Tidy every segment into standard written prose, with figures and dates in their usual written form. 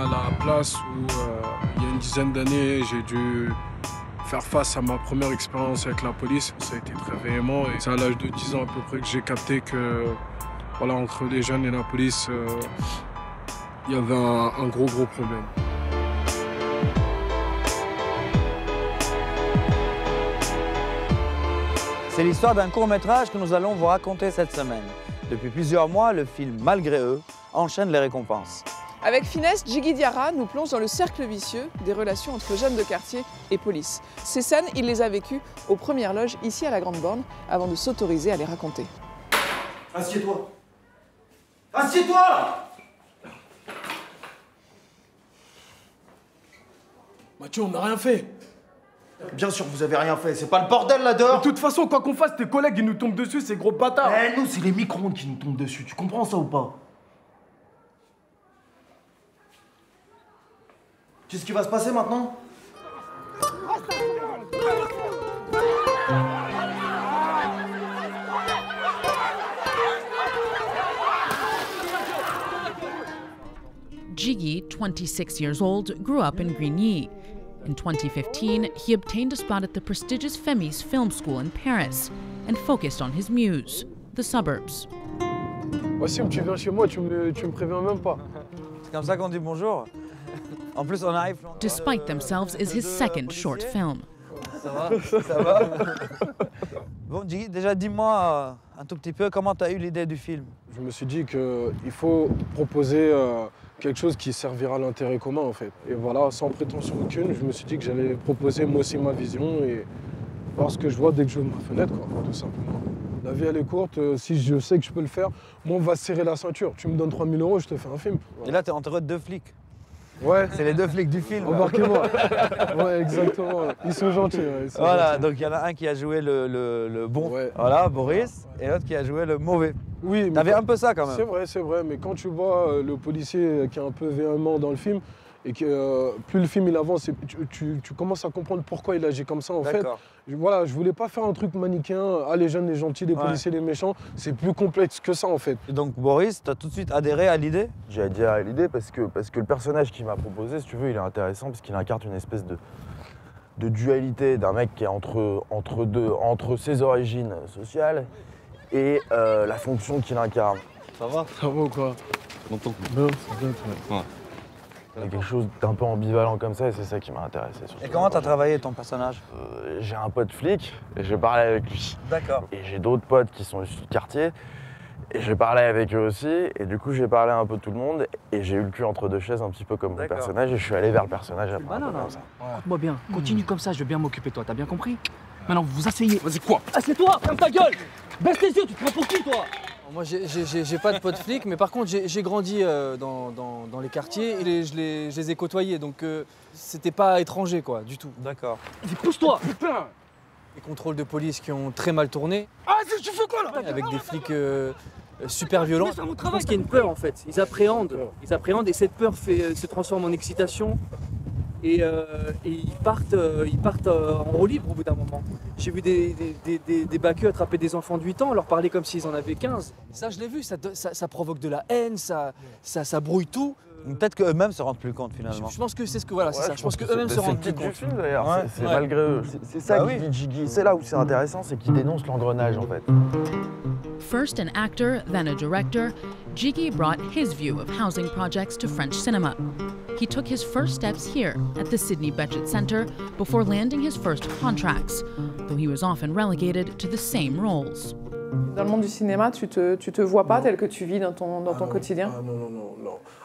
à la place où, il y a une dizaine d'années, j'ai dû faire face à ma première expérience avec la police. Ça a été très véhément et c'est à l'âge de 10 ans à peu près que j'ai capté que, voilà, entre les jeunes et la police, il y avait un gros problème. C'est l'histoire d'un court-métrage que nous allons vous raconter cette semaine. Depuis plusieurs mois, le film Malgré eux enchaîne les récompenses. Avec finesse, Djigui Diarra nous plonge dans le cercle vicieux des relations entre jeunes de quartier et police. Ces scènes, il les a vécues aux premières loges ici à la Grande Borne avant de s'autoriser à les raconter. Assieds-toi! Assieds-toi! Mathieu, on n'a rien fait. Bien sûr, vous avez rien fait, c'est pas le bordel là dehors. De toute façon, quoi qu'on fasse, tes collègues ils nous tombent dessus, ces gros bâtards. Eh, nous, c'est les micro-ondes qui nous tombent dessus, tu comprends ça ou pas? Qu'est-ce qui va se passer maintenant? Djigui, 26 years old, grew up in Grigny. In 2015, he obtained a spot at the prestigious Femis Film School in Paris and focused on his muse, the suburbs. Wassim, tu viens chez moi, tu me préviens même pas. C'est comme ça qu'on dit bonjour. En plus, on arrive. In Spite of Themselves is his second short film. Ça va, ça va. Bon, déjà dis-moi un tout petit peu comment tu as eu l'idée du film. Je me suis dit qu'il faut proposer quelque chose qui servira à l'intérêt commun en fait. Et voilà, sans prétention aucune, je me suis dit que j'allais proposer moi aussi ma vision et voir ce que je vois dès que je ouvre ma fenêtre, quoi, tout simplement. La vie elle est courte, si je sais que je peux le faire, moi on va serrer la ceinture. Tu me donnes 3000 €, je te fais un film. Voilà. Et là t'es entre deux flics. Ouais. C'est les deux flics du film. Embarquez-moi. Ouais, exactement. Ils sont gentils. Ouais, ils sont voilà, gentils. Donc il y en a un qui a joué le bon, ouais. Voilà, Boris, ouais. Et l'autre qui a joué le mauvais. Oui. T'avais un peu ça quand même. C'est vrai, mais quand tu vois le policier qui est un peu véhément dans le film, et que plus le film il avance, et tu commences à comprendre pourquoi il agit comme ça en fait. Voilà, je voulais pas faire un truc manichéen, ah les jeunes, les gentils, les policiers, les méchants, c'est plus complexe que ça en fait. Et donc Boris, t'as tout de suite adhéré à l'idée? J'ai adhéré à l'idée parce que le personnage qui m'a proposé, si tu veux, il est intéressant parce qu'il incarne une espèce de dualité d'un mec qui est entre ses origines sociales et la fonction qu'il incarne. Ça va? Ça va ou quoi? T'entends? Non, c'est bien, toi. Ouais. Il y a quelque chose d'un peu ambivalent comme ça et c'est ça qui m'a intéressé. Et comment t'as travaillé ton personnage? J'ai un pote flic et j'ai parlé avec lui. D'accord. Et j'ai d'autres potes qui sont issus de quartier et j'ai parlé avec eux aussi. Et du coup j'ai parlé un peu de tout le monde et j'ai eu le cul entre deux chaises un petit peu comme mon personnage et je suis allé vers le personnage après. Comme ça. Ouais. Écoute-moi bien, continue comme ça, je vais bien m'occuper de toi, t'as bien compris? Maintenant vous vous asseyez. Vas-y quoi? Assieds-toi, ferme ta gueule! Baisse les yeux, tu te prends pour qui toi? Moi, j'ai pas de potes flics, mais par contre, j'ai grandi dans les quartiers et je les ai côtoyés, donc c'était pas étranger, quoi, du tout. D'accord. Vas-y, pousse-toi! Putain! Les contrôles de police qui ont très mal tourné. Ah, tu fais quoi, là? Avec des flics super violents. Je pense qu'il y a une peur, en fait. Ils appréhendent et cette peur se transforme en excitation. Et ils partent en roue libre au bout d'un moment. J'ai vu des baqueux attraper des enfants de 8 ans, leur parler comme s'ils en avaient 15. Ça, je l'ai vu, ça provoque de la haine, ça brouille tout. Peut-être qu'eux-mêmes se rendent plus compte finalement. Je pense que c'est ce que voilà, ouais, c'est ça. Je pense qu'eux-mêmes se rendent plus compte. C'est malgré eux. C'est ça qui dit Djigui. C'est là où c'est intéressant, c'est qu'ils dénoncent l'engrenage en fait. First an actor, then a director, Djigui brought his view of housing projects to French cinema. He took his first steps here at the Sidney Bechet Centre before landing his first contracts, though he was often relegated to the same roles. Dans le monde du cinéma, tu te vois pas tel que tu vis dans ton quotidien? Ah non.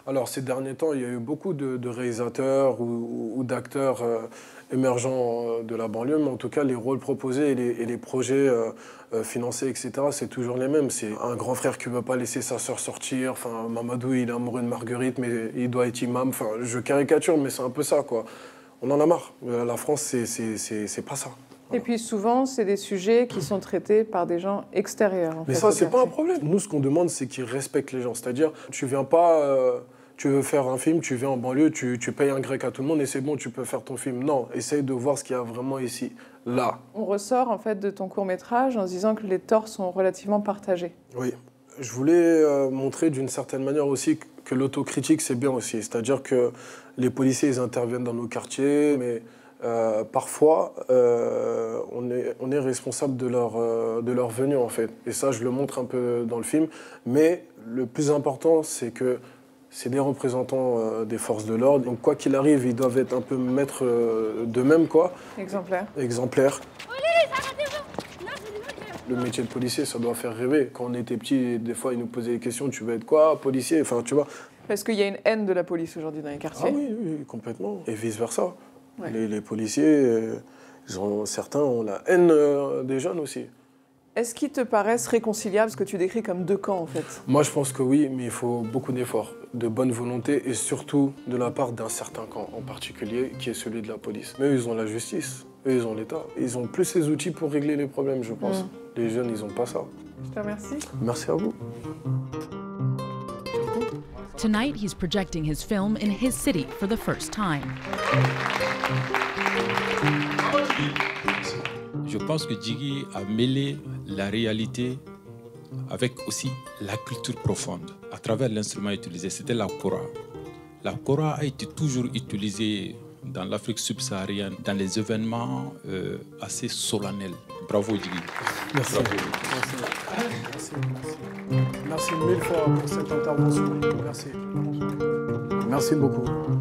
Alors ces derniers temps, il y a eu beaucoup de réalisateurs ou d'acteurs émergents de la banlieue, mais en tout cas, les rôles proposés et les projets financés, etc., c'est toujours les mêmes. C'est un grand frère qui veut pas laisser sa sœur sortir. Enfin, Mamadou, il est amoureux de Marguerite, mais il doit être imam. Enfin, je caricature, mais c'est un peu ça, quoi. On en a marre. La France, c'est pas ça. Et puis souvent, c'est des sujets qui sont traités par des gens extérieurs. Mais ça, c'est pas un problème. Nous, ce qu'on demande, c'est qu'ils respectent les gens. C'est-à-dire, tu viens pas, tu veux faire un film, tu viens en banlieue, tu payes un grec à tout le monde et c'est bon, tu peux faire ton film. Non, essaye de voir ce qu'il y a vraiment ici, là. On ressort en fait de ton court-métrage en se disant que les torts sont relativement partagés. Oui. Je voulais montrer d'une certaine manière aussi que l'autocritique, c'est bien aussi. C'est-à-dire que les policiers, ils interviennent dans nos quartiers, mais parfois, on est responsable de leur venue, en fait. Et ça, je le montre un peu dans le film. Mais le plus important, c'est que c'est des représentants des forces de l'ordre. Donc, quoi qu'il arrive, ils doivent être un peu maîtres d'eux-mêmes, quoi. Exemplaires. Exemplaires. Le métier de policier, ça doit faire rêver. Quand on était petit, des fois, ils nous posaient des questions. Tu veux être quoi, policier? Enfin, tu vois. Parce qu'il y a une haine de la police aujourd'hui dans les quartiers. Ah oui, oui, complètement. Et vice-versa. Ouais. Les policiers, certains ont la haine des jeunes aussi. Est-ce qu'ils te paraissent réconciliables, ce que tu décris comme deux camps, en fait? Moi, je pense que oui, mais il faut beaucoup d'efforts, de bonne volonté et surtout de la part d'un certain camp en particulier, qui est celui de la police. Mais eux, ils ont la justice, eux, ils ont l'État. Ils ont plus ces outils pour régler les problèmes, je pense. Mmh. Les jeunes, ils n'ont pas ça. Je te remercie. Merci à vous. Tonight, he's projecting his film in his city for the first time. Je pense que Djigui a mêlé la réalité avec aussi la culture profonde à travers l'instrument utilisé, c'était la kora. La kora a été toujours utilisée dans l'Afrique subsaharienne, dans les événements assez solennels. Bravo Djigui. Merci. Bravo. Merci. Merci mille fois pour cette intervention. Merci. Merci beaucoup.